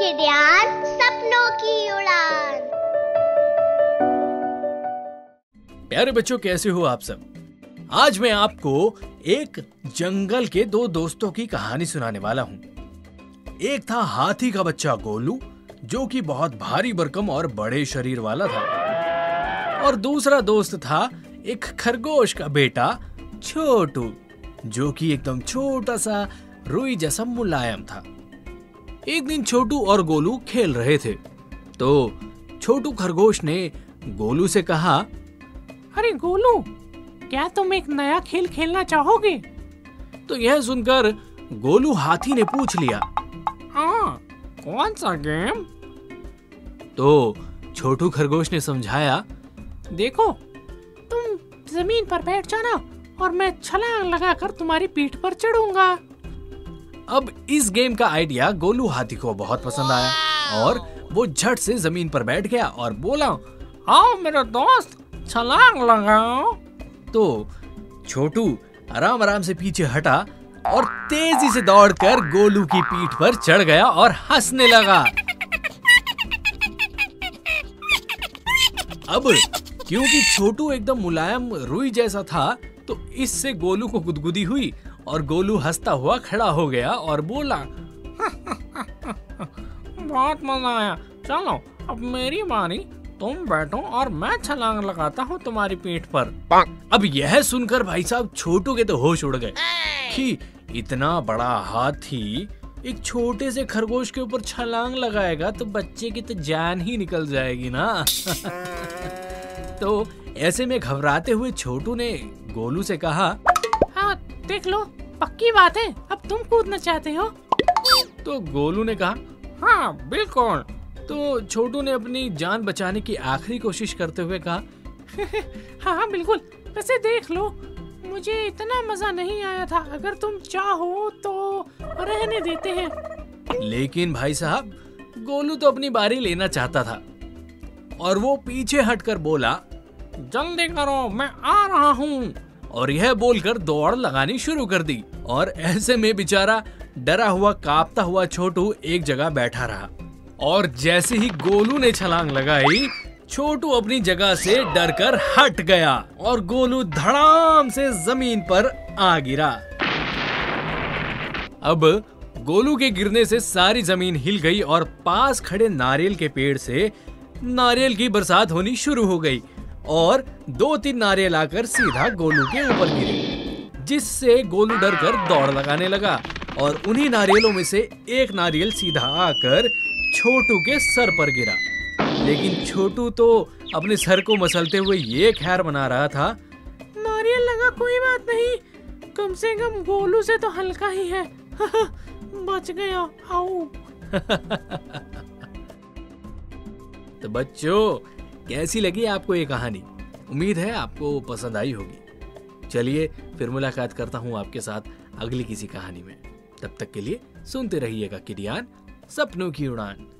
किद्यान सपनों की उड़ान। प्यारे बच्चों, कैसे हो आप सब? आज मैं आपको एक जंगल के दो दोस्तों की कहानी सुनाने वाला हूँ। एक था हाथी का बच्चा गोलू, जो कि बहुत भारी भरकम और बड़े शरीर वाला था, और दूसरा दोस्त था एक खरगोश का बेटा छोटू, जो कि एकदम छोटा सा रुई जैसा मुलायम था। एक दिन छोटू और गोलू खेल रहे थे, तो छोटू खरगोश ने गोलू से कहा, अरे गोलू, क्या तुम एक नया खेल खेलना चाहोगे? तो यह सुनकर गोलू हाथी ने पूछ लिया, हाँ, कौन सा गेम? तो छोटू खरगोश ने समझाया, देखो, तुम जमीन पर बैठ जाना और मैं छलांग लगाकर तुम्हारी पीठ पर चढ़ूंगा। अब इस गेम का आइडिया गोलू हाथी को बहुत पसंद आया और वो झट से जमीन पर बैठ गया और बोला, आओ मेरा दोस्त, छलांग लगाओ। तो छोटू आराम आराम से पीछे हटा और तेजी से दौड़कर गोलू की पीठ पर चढ़ गया और हंसने लगा। अब क्योंकि छोटू एकदम मुलायम रुई जैसा था, तो इससे गोलू को गुदगुदी हुई और गोलू हंसता हुआ खड़ा हो गया और बोला, बहुत मजा आया, चलो अब मेरी बारी, तुम बैठो और मैं छलांग लगाता हूँ तुम्हारी पीठ पर। अब यह सुनकर भाई साहब छोटू के तो होश उड़ गए कि इतना बड़ा हाथी एक छोटे से खरगोश के ऊपर छलांग लगाएगा तो बच्चे की तो जान ही निकल जाएगी ना। तो ऐसे में घबराते हुए छोटू ने गोलू से कहा, देख लो, पक्की बात है, अब तुम कूदना चाहते हो? तो गोलू ने कहा, हाँ बिल्कुल। तो छोटू ने अपनी जान बचाने की आखिरी कोशिश करते हुए कहा, हाँ बिल्कुल, वैसे देख लो, मुझे इतना मजा नहीं आया था, अगर तुम चाहो तो रहने देते हैं। लेकिन भाई साहब, गोलू तो अपनी बारी लेना चाहता था और वो पीछे हटकर बोला, जल्दी करो, मैं आ रहा हूँ। और यह बोलकर दौड़ लगानी शुरू कर दी, और ऐसे में बेचारा डरा हुआ कांपता हुआ छोटू एक जगह बैठा रहा, और जैसे ही गोलू ने छलांग लगाई, छोटू अपनी जगह से डरकर हट गया और गोलू धड़ाम से जमीन पर आ गिरा। अब गोलू के गिरने से सारी जमीन हिल गई और पास खड़े नारियल के पेड़ से नारियल की बरसात होनी शुरू हो गई, और 2-3 नारियल आकर सीधा गोलू के ऊपर गिरे, जिससे गोलू डरकर दौड़ लगाने लगा, और उन्हीं नारियलों में से एक नारियल सीधा आकर छोटू के सर पर गिरा। लेकिन छोटू तो अपने सर को मसलते हुए ये खैर मना रहा था, नारियल लगा, कोई बात नहीं, कम से कम गोलू से तो हल्का ही है, बच गया। तो बच्चों, कैसी लगी आपको ये कहानी? उम्मीद है आपको पसंद आई होगी। चलिए फिर मुलाकात करता हूँ आपके साथ अगली किसी कहानी में। तब तक के लिए सुनते रहिएगा किडियान सपनों की उड़ान।